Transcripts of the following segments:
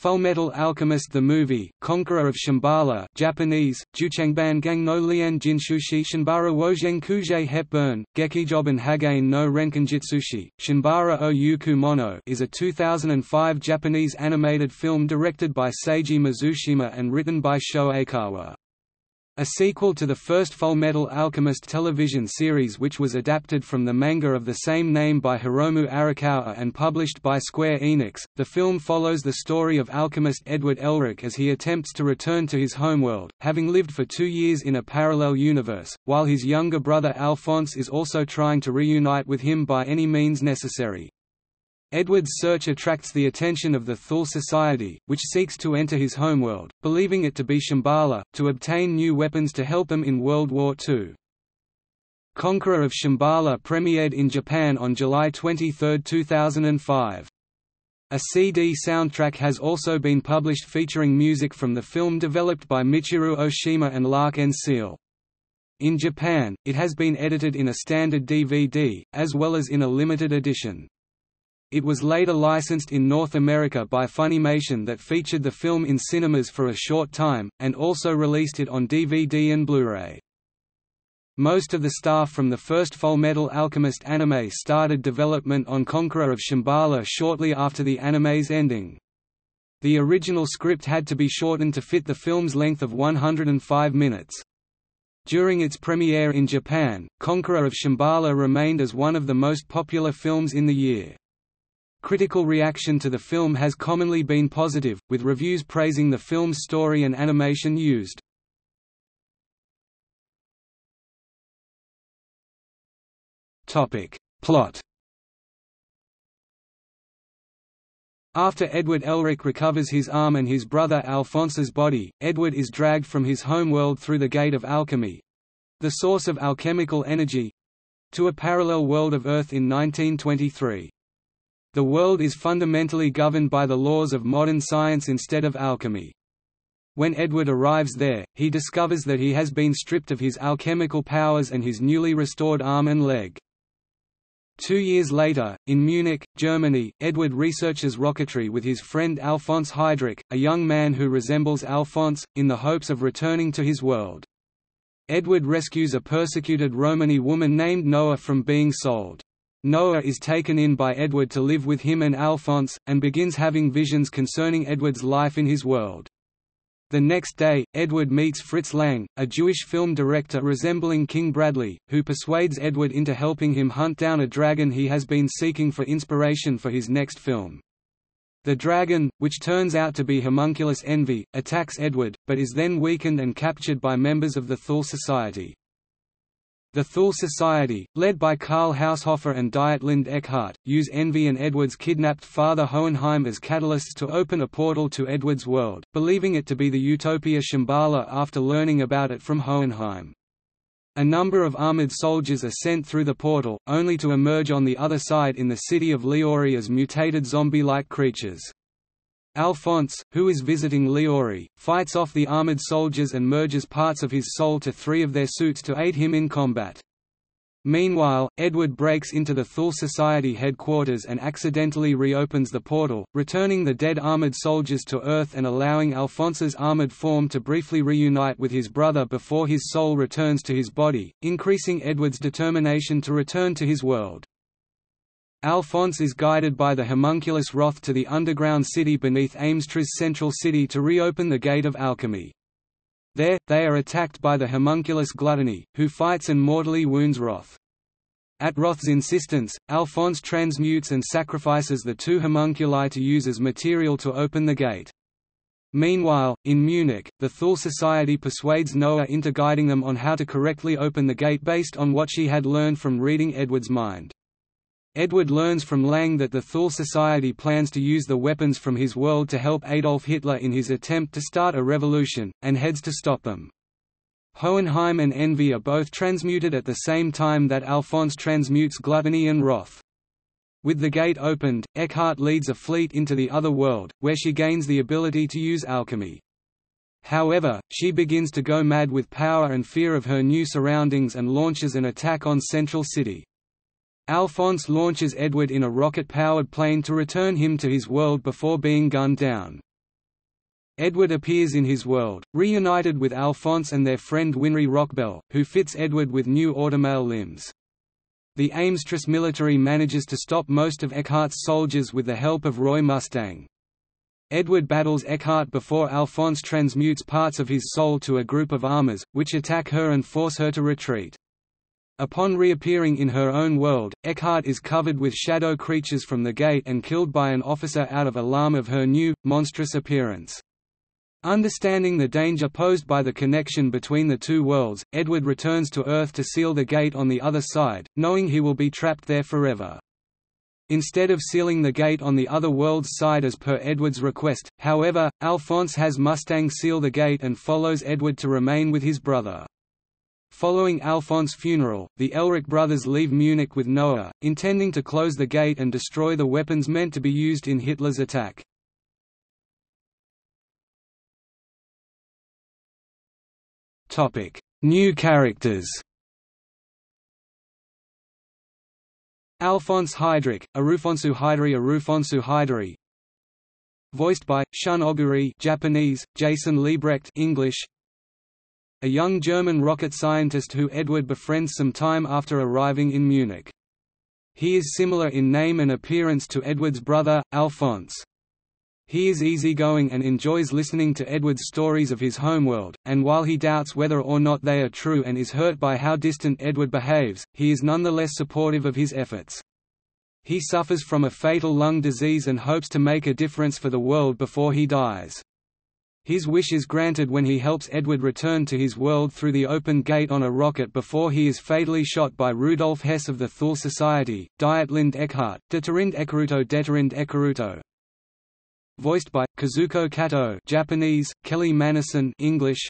Fullmetal Alchemist the Movie, Conqueror of Shamballa Japanese, Juchangban Gang no Lian Jinshushi Shinbara Wojeng Kuje Hepburn, Gekijoban Hagain no Renkinjitsushi, Shinbara o Yuku Mono is a 2005 Japanese animated film directed by Seiji Mizushima and written by Sho Aikawa. A sequel to the first Fullmetal Alchemist television series, which was adapted from the manga of the same name by Hiromu Arakawa and published by Square Enix, the film follows the story of alchemist Edward Elric as he attempts to return to his homeworld, having lived for 2 years in a parallel universe, while his younger brother Alphonse is also trying to reunite with him by any means necessary. Edward's search attracts the attention of the Thule Society, which seeks to enter his homeworld, believing it to be Shamballa, to obtain new weapons to help them in World War II. Conqueror of Shamballa premiered in Japan on July 23, 2005. A CD soundtrack has also been published featuring music from the film developed by Michiru Oshima and L'Arc-en-Ciel. In Japan, it has been edited in a standard DVD, as well as in a limited edition. It was later licensed in North America by Funimation, that featured the film in cinemas for a short time, and also released it on DVD and Blu-ray. Most of the staff from the first Fullmetal Alchemist anime started development on Conqueror of Shamballa shortly after the anime's ending. The original script had to be shortened to fit the film's length of 105 minutes. During its premiere in Japan, Conqueror of Shamballa remained as one of the most popular films in the year. Critical reaction to the film has commonly been positive, with reviews praising the film's story and animation used. Topic: Plot. After Edward Elric recovers his arm and his brother Alphonse's body, Edward is dragged from his homeworld through the Gate of Alchemy, the source of alchemical energy, to a parallel world of Earth in 1923. The world is fundamentally governed by the laws of modern science instead of alchemy. When Edward arrives there, he discovers that he has been stripped of his alchemical powers and his newly restored arm and leg. 2 years later, in Munich, Germany, Edward researches rocketry with his friend Alphonse Heydrich, a young man who resembles Alphonse, in the hopes of returning to his world. Edward rescues a persecuted Romani woman named Noah from being sold. Noah is taken in by Edward to live with him and Alphonse, and begins having visions concerning Edward's life in his world. The next day, Edward meets Fritz Lang, a Jewish film director resembling King Bradley, who persuades Edward into helping him hunt down a dragon he has been seeking for inspiration for his next film. The dragon, which turns out to be homunculus Envy, attacks Edward, but is then weakened and captured by members of the Thule Society. The Thule Society, led by Karl Haushofer and Dietlind Eckhart, use Envy and Edward's kidnapped father Hohenheim as catalysts to open a portal to Edward's world, believing it to be the utopia Shamballa after learning about it from Hohenheim. A number of armored soldiers are sent through the portal, only to emerge on the other side in the city of Leori as mutated zombie-like creatures. Alphonse, who is visiting Leori, fights off the armored soldiers and merges parts of his soul to three of their suits to aid him in combat. Meanwhile, Edward breaks into the Thule Society headquarters and accidentally reopens the portal, returning the dead armored soldiers to Earth and allowing Alphonse's armored form to briefly reunite with his brother before his soul returns to his body, increasing Edward's determination to return to his world. Alphonse is guided by the homunculus Wrath to the underground city beneath Amstra's central city to reopen the Gate of Alchemy. There, they are attacked by the homunculus Gluttony, who fights and mortally wounds Wrath. At Wrath's insistence, Alphonse transmutes and sacrifices the two homunculi to use as material to open the gate. Meanwhile, in Munich, the Thule Society persuades Noah into guiding them on how to correctly open the gate based on what she had learned from reading Edward's mind. Edward learns from Lang that the Thule Society plans to use the weapons from his world to help Adolf Hitler in his attempt to start a revolution, and heads to stop them. Hohenheim and Envy are both transmuted at the same time that Alphonse transmutes Gluttony and Wrath. With the gate opened, Eckhart leads a fleet into the other world, where she gains the ability to use alchemy. However, she begins to go mad with power and fear of her new surroundings and launches an attack on Central City. Alphonse launches Edward in a rocket-powered plane to return him to his world before being gunned down. Edward appears in his world, reunited with Alphonse and their friend Winry Rockbell, who fits Edward with new automail limbs. The Amstress military manages to stop most of Eckhart's soldiers with the help of Roy Mustang. Edward battles Eckhart before Alphonse transmutes parts of his soul to a group of armors, which attack her and force her to retreat. Upon reappearing in her own world, Eckhart is covered with shadow creatures from the gate and killed by an officer out of alarm of her new, monstrous appearance. Understanding the danger posed by the connection between the two worlds, Edward returns to Earth to seal the gate on the other side, knowing he will be trapped there forever. Instead of sealing the gate on the other world's side as per Edward's request, however, Alphonse has Mustang seal the gate and follows Edward to remain with his brother. Following Alphonse's funeral, the Elric brothers leave Munich with Noah, intending to close the gate and destroy the weapons meant to be used in Hitler's attack. New characters. Alphonse Heydrich, Arufonsu Heydri, Arufonsu Heydri, voiced by Shun Oguri, Japanese, Jason Liebrecht, English. A young German rocket scientist who Edward befriends some time after arriving in Munich. He is similar in name and appearance to Edward's brother, Alphonse. He is easygoing and enjoys listening to Edward's stories of his homeworld, and while he doubts whether or not they are true and is hurt by how distant Edward behaves, he is nonetheless supportive of his efforts. He suffers from a fatal lung disease and hopes to make a difference for the world before he dies. His wish is granted when he helps Edward return to his world through the open gate on a rocket before he is fatally shot by Rudolf Hess of the Thule Society, Dietlind Eckhart, Dietrich Eckert, Dietrich Eckert. Voiced by Kazuko Kato, Japanese, Kelly Manison, English.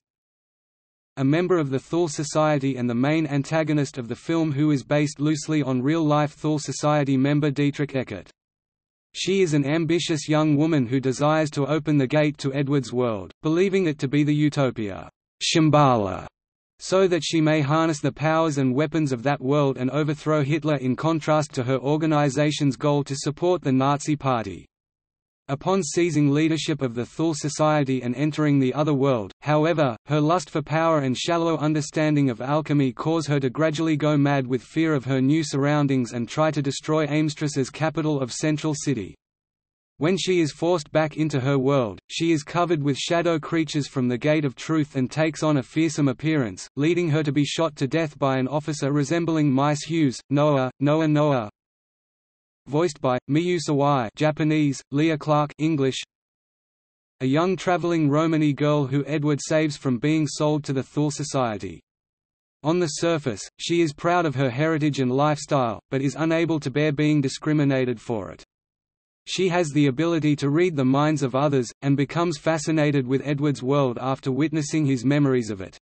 A member of the Thule Society and the main antagonist of the film, who is based loosely on real-life Thule Society member Dietrich Eckert. She is an ambitious young woman who desires to open the gate to Edward's world, believing it to be the utopia, Shamballa, so that she may harness the powers and weapons of that world and overthrow Hitler, in contrast to her organization's goal to support the Nazi Party. Upon seizing leadership of the Thule Society and entering the other world, however, her lust for power and shallow understanding of alchemy cause her to gradually go mad with fear of her new surroundings and try to destroy Amstress as capital of Central City. When she is forced back into her world, she is covered with shadow creatures from the Gate of Truth and takes on a fearsome appearance, leading her to be shot to death by an officer resembling Mice Hughes, Noah. Voiced by Miyu Sawai, Japanese, Leah Clark, English. A young traveling Romani girl who Edward saves from being sold to the Thule Society. On the surface, she is proud of her heritage and lifestyle, but is unable to bear being discriminated for it. She has the ability to read the minds of others, and becomes fascinated with Edward's world after witnessing his memories of it.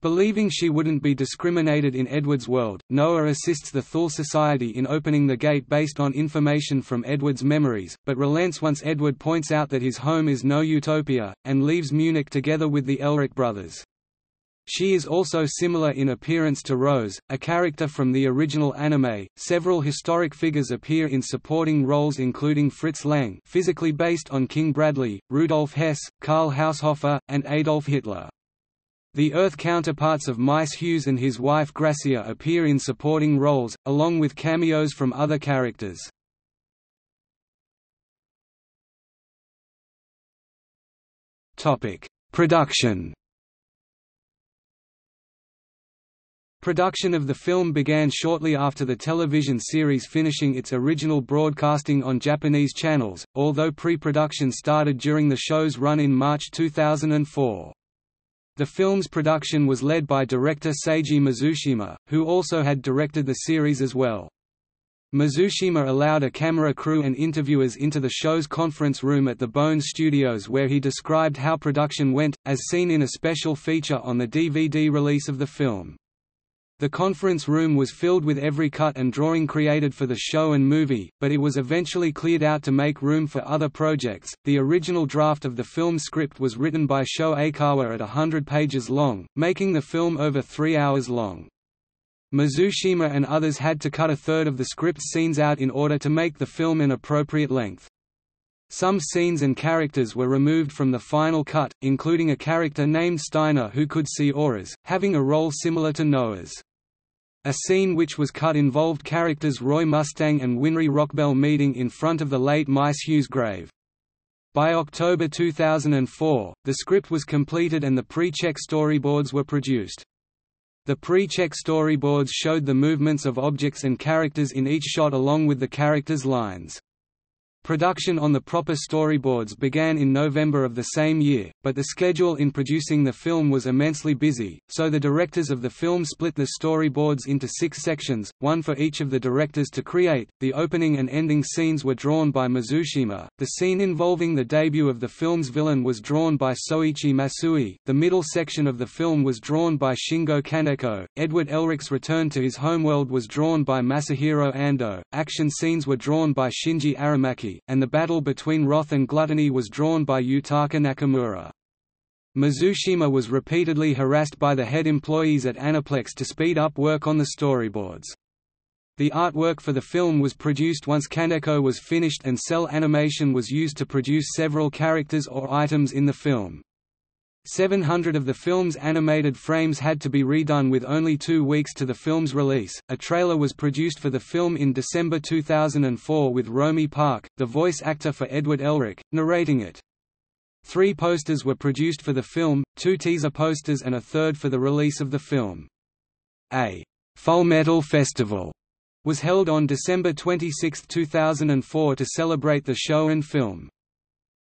Believing she wouldn't be discriminated in Edward's world, Noah assists the Thule Society in opening the gate based on information from Edward's memories, but relents once Edward points out that his home is no utopia, and leaves Munich together with the Elric brothers. She is also similar in appearance to Rose, a character from the original anime. Several historic figures appear in supporting roles, including Fritz Lang, physically based on King Bradley, Rudolf Hess, Karl Haushofer, and Adolf Hitler. The Earth counterparts of Mice Hughes and his wife Gracia appear in supporting roles, along with cameos from other characters. Production. Production of the film began shortly after the television series finishing its original broadcasting on Japanese channels, although pre-production started during the show's run in March 2004. The film's production was led by director Seiji Mizushima, who also had directed the series as well. Mizushima allowed a camera crew and interviewers into the show's conference room at the Bones Studios, where he described how production went, as seen in a special feature on the DVD release of the film. The conference room was filled with every cut and drawing created for the show and movie, but it was eventually cleared out to make room for other projects. The original draft of the film script was written by Sho Aikawa at 100 pages long, making the film over 3 hours long. Mizushima and others had to cut a third of the script's scenes out in order to make the film an appropriate length. Some scenes and characters were removed from the final cut, including a character named Steiner who could see auras, having a role similar to Noah's. A scene which was cut involved characters Roy Mustang and Winry Rockbell meeting in front of the late Mice Hughes' grave. By October 2004, the script was completed and the pre-check storyboards were produced. The pre-check storyboards showed the movements of objects and characters in each shot along with the characters' lines. Production on the proper storyboards began in November of the same year, but the schedule in producing the film was immensely busy, so the directors of the film split the storyboards into 6 sections, one for each of the directors to create. The opening and ending scenes were drawn by Mizushima, the scene involving the debut of the film's villain was drawn by Soichi Masui, the middle section of the film was drawn by Shingo Kaneko, Edward Elric's return to his homeworld was drawn by Masahiro Ando, action scenes were drawn by Shinji Aramaki, and the battle between wrath and gluttony was drawn by Yutaka Nakamura. Mizushima was repeatedly harassed by the head employees at Aniplex to speed up work on the storyboards. The artwork for the film was produced once Kaneko was finished, and cell animation was used to produce several characters or items in the film. 700 of the film's animated frames had to be redone with only 2 weeks to the film's release. A trailer was produced for the film in December 2004 with Romi Park, the voice actor for Edward Elric, narrating it. 3 posters were produced for the film, 2 teaser posters and a third for the release of the film. A Fullmetal Festival was held on December 26, 2004 to celebrate the show and film.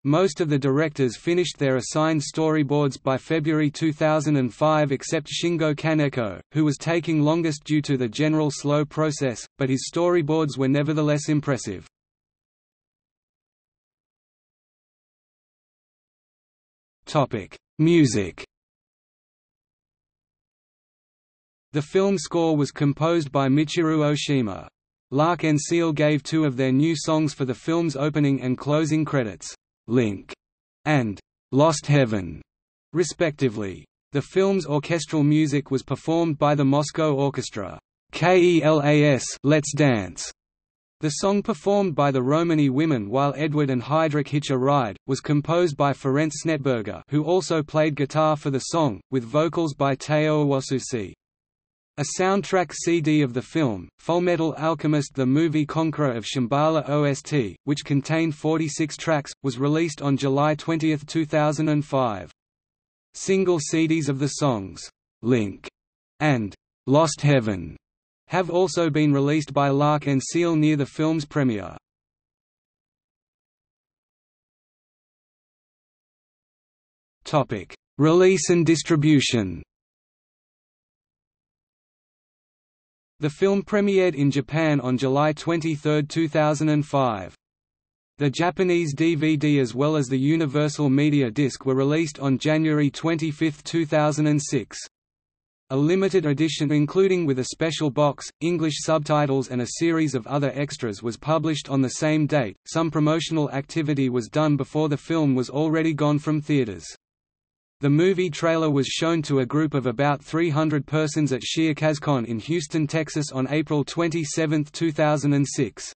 Most of the directors finished their assigned storyboards by February 2005 except Shingo Kaneko, who was taking longest due to the general slow process, but his storyboards were nevertheless impressive. Music. The film score was composed by Michiru Oshima. L'Arc-en-Ciel gave 2 of their new songs for the film's opening and closing credits, Link and Lost Heaven, respectively. The film's orchestral music was performed by the Moscow Orchestra. KELAS, Let's Dance. The song performed by the Romani women while Edward and Heydrich hitch a ride was composed by Ferenc Snetberger, who also played guitar for the song, with vocals by Teo Iwatsuki. A soundtrack CD of the film, Fullmetal Alchemist The Movie Conqueror of Shamballa OST, which contained 46 tracks, was released on July 20, 2005. Single CDs of the songs, Link and Lost Heaven, have also been released by L'Arc-en-Ciel near the film's premiere. Release and distribution. The film premiered in Japan on July 23, 2005. The Japanese DVD as well as the Universal Media Disc were released on January 25, 2006. A limited edition including with a special box, English subtitles and a series of other extras was published on the same date. Some promotional activity was done before the film was already gone from theaters. The movie trailer was shown to a group of about 300 persons at SheerCazCon in Houston, Texas on April 27, 2006.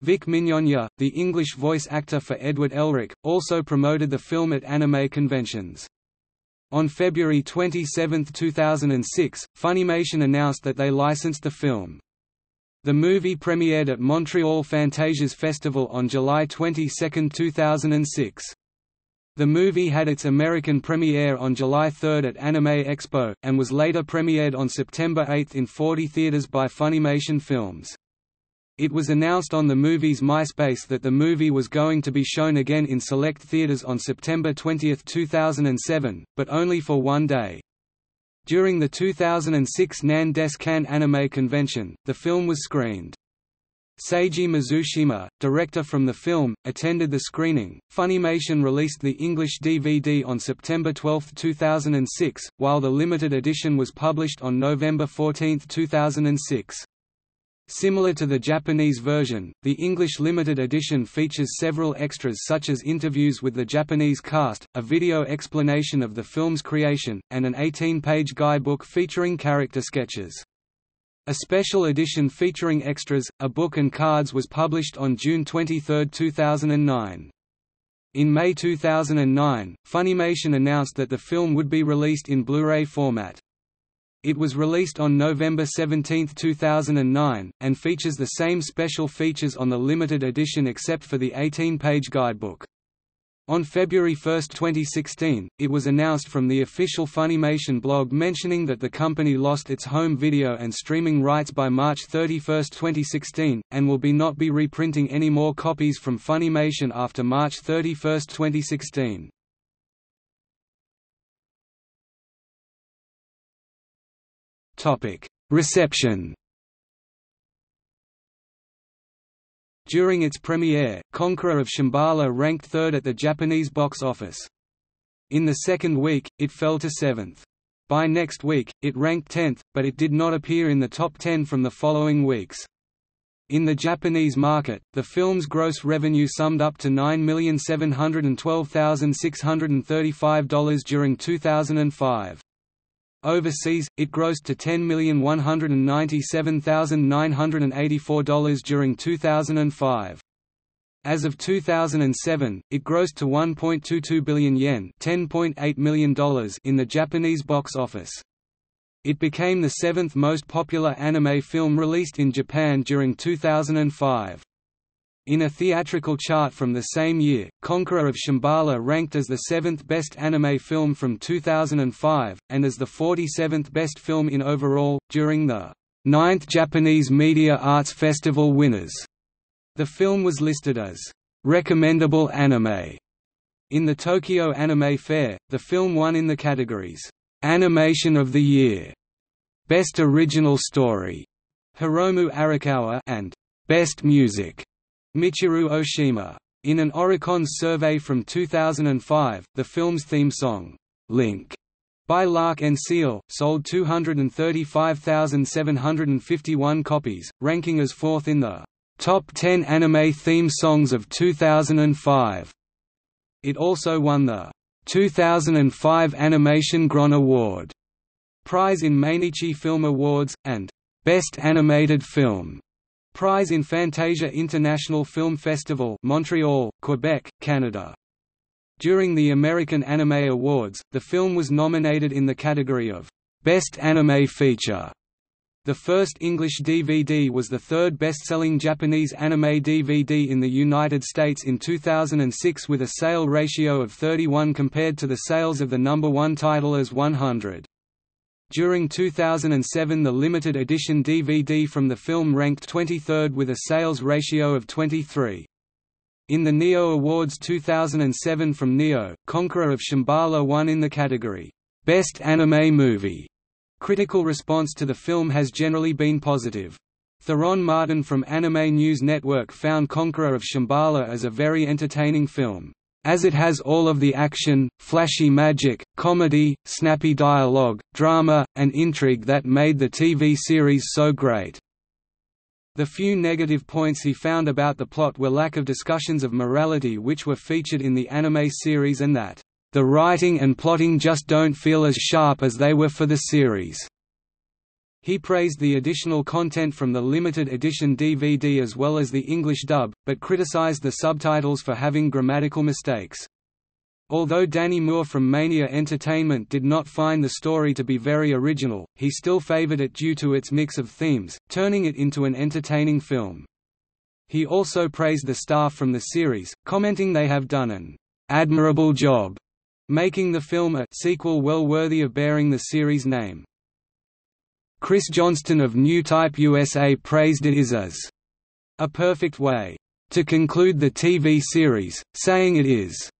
Vic Mignogna, the English voice actor for Edward Elric, also promoted the film at anime conventions. On February 27, 2006, Funimation announced that they licensed the film. The movie premiered at Montreal Fantasia's Festival on July 22, 2006. The movie had its American premiere on July 3 at Anime Expo, and was later premiered on September 8 in 40 theaters by Funimation Films. It was announced on the movie's MySpace that the movie was going to be shown again in select theaters on September 20, 2007, but only for one day. During the 2006 Nan Des Cannes Anime Convention, the film was screened. Seiji Mizushima, director from the film, attended the screening. Funimation released the English DVD on September 12, 2006, while the limited edition was published on November 14, 2006. Similar to the Japanese version, the English limited edition features several extras such as interviews with the Japanese cast, a video explanation of the film's creation, and an 18-page guidebook featuring character sketches. A special edition featuring extras, a book and cards was published on June 23, 2009. In May 2009, Funimation announced that the film would be released in Blu-ray format. It was released on November 17, 2009, and features the same special features on the limited edition except for the 18-page guidebook. On February 1, 2016, it was announced from the official Funimation blog mentioning that the company lost its home video and streaming rights by March 31, 2016, and will not be reprinting any more copies from Funimation after March 31, 2016. Reception. During its premiere, Conqueror of Shamballa ranked third at the Japanese box office. In the second week, it fell to 7th. By next week, it ranked 10th, but it did not appear in the top 10 from the following weeks. In the Japanese market, the film's gross revenue summed up to $9,712,635 during 2005. Overseas, it grossed to $10,197,984 during 2005. As of 2007, it grossed to 1.22 billion yen ($10.8 million) in the Japanese box office. It became the 7th most popular anime film released in Japan during 2005. In a theatrical chart from the same year, Conqueror of Shamballa ranked as the 7th best anime film from 2005, and as the 47th best film in overall, during the 9th Japanese Media Arts Festival winners. The film was listed as recommendable anime in the Tokyo Anime Fair. The film won in the categories Animation of the Year, Best Original Story, Hiromu Arakawa, and Best Music, Michiru Oshima. In an Oricon survey from 2005, the film's theme song, Link, by L'Arc-en-Ciel, sold 235,751 copies, ranking as 4th in the Top 10 Anime Theme Songs of 2005. It also won the 2005 Animation Grand Award prize in Mainichi Film Awards, and Best Animated Film prize in Fantasia International Film Festival, Montreal, Quebec, Canada. During the American Anime Awards, the film was nominated in the category of Best Anime Feature. The first English DVD was the third best-selling Japanese anime DVD in the United States in 2006 with a sale ratio of 31 compared to the sales of the #1 title as 100. During 2007, the limited edition DVD from the film ranked 23rd with a sales ratio of 23. In the Neo Awards 2007 from Neo, Conqueror of Shamballa won in the category Best Anime Movie. Critical response to the film has generally been positive. Theron Martin from Anime News Network found Conqueror of Shamballa as a very entertaining film, as it has all of the action, flashy magic, comedy, snappy dialogue, drama, and intrigue that made the TV series so great. The few negative points he found about the plot were lack of discussions of morality which were featured in the anime series, and that the writing and plotting just don't feel as sharp as they were for the series. He praised the additional content from the limited edition DVD as well as the English dub, but criticized the subtitles for having grammatical mistakes. Although Danny Moore from Mania Entertainment did not find the story to be very original, he still favored it due to its mix of themes, turning it into an entertaining film. He also praised the staff from the series, commenting they have done an admirable job, making the film a sequel well worthy of bearing the series name. Chris Johnston of Newtype USA praised it as a perfect way to conclude the TV series, saying it is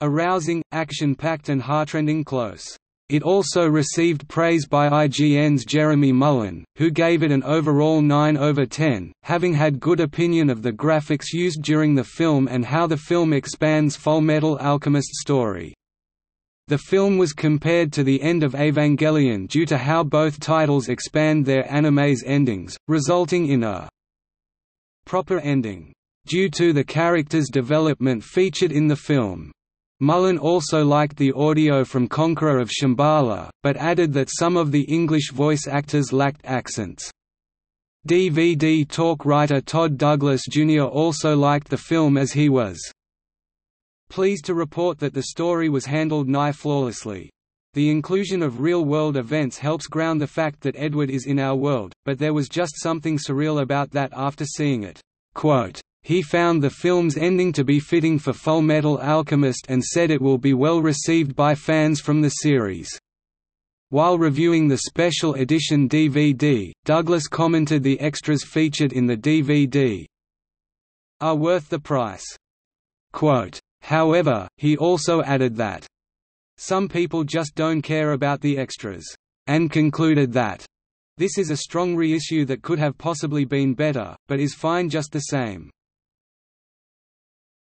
a rousing, action-packed and heartrending close. It also received praise by IGN's Jeremy Mullen, who gave it an overall 9/10, having had good opinion of the graphics used during the film and how the film expands Fullmetal Alchemist's story. The film was compared to the end of Evangelion due to how both titles expand their anime's endings, resulting in a proper ending, due to the character's development featured in the film. Mullen also liked the audio from Conqueror of Shamballa, but added that some of the English voice actors lacked accents. DVD Talk writer Todd Douglas Jr. also liked the film as he was Pleased to report that the story was handled nigh flawlessly. The inclusion of real-world events helps ground the fact that Edward is in our world, but there was just something surreal about that after seeing it. Quote, "He found the film's ending to be fitting for Fullmetal Alchemist and said it will be well received by fans from the series." While reviewing the special edition DVD, Douglas commented the extras featured in the DVD are worth the price. Quote, "However, he also added that some people just don't care about the extras," and concluded that "this is a strong reissue that could have possibly been better, but is fine just the same."